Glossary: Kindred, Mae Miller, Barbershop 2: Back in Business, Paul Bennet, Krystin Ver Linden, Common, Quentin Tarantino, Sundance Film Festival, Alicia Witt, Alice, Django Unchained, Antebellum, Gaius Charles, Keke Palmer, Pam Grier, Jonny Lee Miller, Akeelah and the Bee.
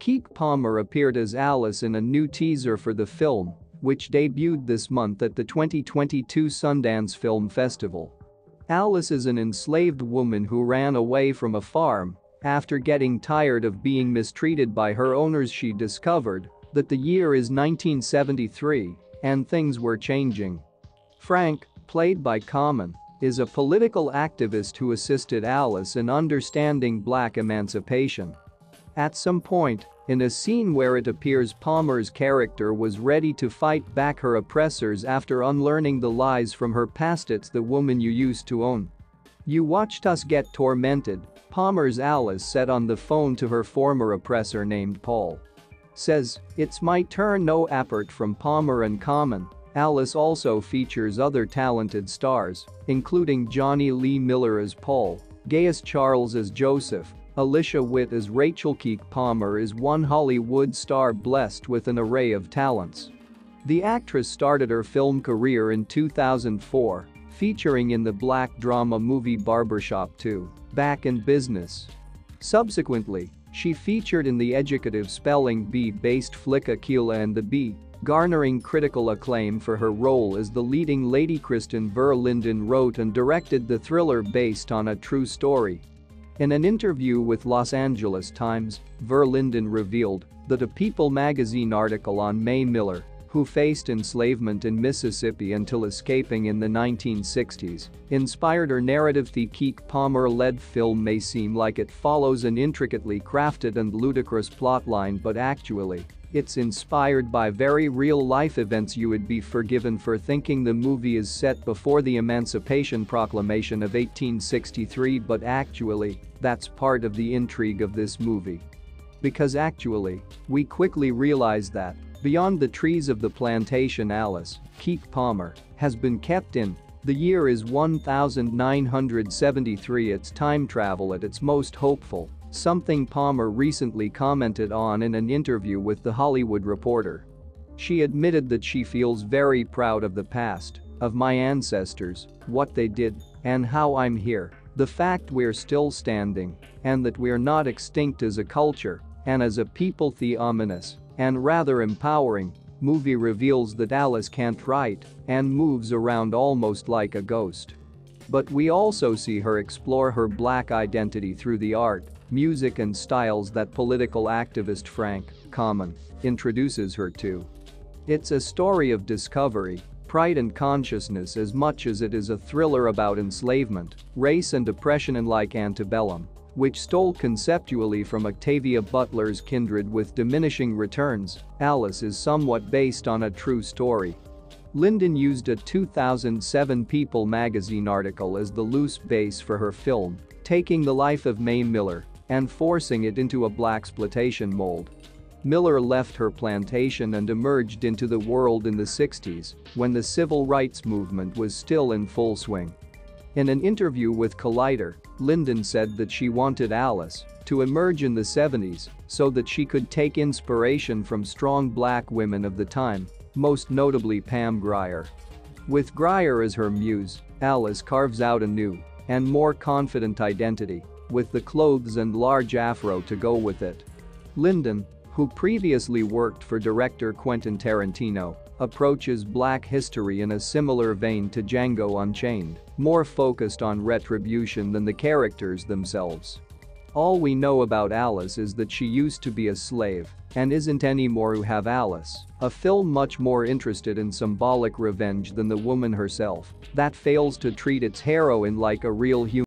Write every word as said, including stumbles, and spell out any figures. Keke Palmer appeared as Alice in a new teaser for the film, which debuted this month at the twenty twenty-two Sundance Film Festival. Alice is an enslaved woman who ran away from a farm. After getting tired of being mistreated by her owners, she discovered that the year is nineteen seventy-three and things were changing. Frank, played by Common, is a political activist who assisted Alice in understanding Black emancipation. At some point, in a scene where it appears Palmer's character was ready to fight back her oppressors after unlearning the lies from her past, "It's the woman you used to own. You watched us get tormented," Palmer's Alice said on the phone to her former oppressor named Paul. Says, "It's my turn." No apart from Palmer and Common, Alice also features other talented stars, including Jonny Lee Miller as Paul, Gaius Charles as Joseph, Alicia Witt as Rachel. Keke Palmer is one Hollywood star blessed with an array of talents. The actress started her film career in two thousand four, featuring in the black drama movie Barbershop two: Back in Business. Subsequently, she featured in the educative spelling bee-based flick Akeelah and the Bee, garnering critical acclaim for her role as the leading lady. Krystin Ver Linden wrote and directed the thriller based on a true story. In an interview with Los Angeles Times, Ver Linden revealed that a People magazine article on Mae Miller, who faced enslavement in Mississippi until escaping in the nineteen sixties, inspired her narrative. The Keke Palmer-led film may seem like it follows an intricately crafted and ludicrous plotline, but actually, it's inspired by very real-life events. You would be forgiven for thinking the movie is set before the Emancipation Proclamation of eighteen sixty-three, but actually, that's part of the intrigue of this movie. Because actually, we quickly realize that, beyond the trees of the plantation, Alice, Keke Palmer, has been kept in. The year is nineteen seventy-three. It's time travel at its most hopeful, something Palmer recently commented on in an interview with The Hollywood Reporter. She admitted that she feels very proud of the past, of my ancestors, what they did, and how I'm here, the fact we're still standing, and that we're not extinct as a culture and as a people. The ominous and rather empowering movie reveals that Alice can't write and moves around almost like a ghost. But we also see her explore her Black identity through the art, music and styles that political activist Frank Common introduces her to. It's a story of discovery, pride and consciousness as much as it is a thriller about enslavement, race and oppression. Unlike Antebellum, which stole conceptually from Octavia Butler's Kindred with diminishing returns, Alice is somewhat based on a true story. Linden used a two thousand seven People magazine article as the loose base for her film, taking the life of Mae Miller and forcing it into a blaxploitation mold. Miller left her plantation and emerged into the world in the sixties, when the civil rights movement was still in full swing. In an interview with Collider, Linden said that she wanted Alice to emerge in the seventies so that she could take inspiration from strong Black women of the time, most notably Pam Grier. With Grier as her muse, Alice carves out a new and more confident identity, with the clothes and large afro to go with it. Linden, who previously worked for director Quentin Tarantino, approaches Black history in a similar vein to Django Unchained, more focused on retribution than the characters themselves. All we know about Alice is that she used to be a slave and isn't anymore. Who have Alice, a film much more interested in symbolic revenge than the woman herself, that fails to treat its heroine like a real human.